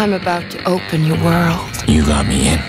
I'm about to open your world. You got me in.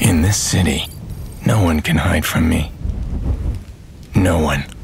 In this city, no one can hide from me. No one.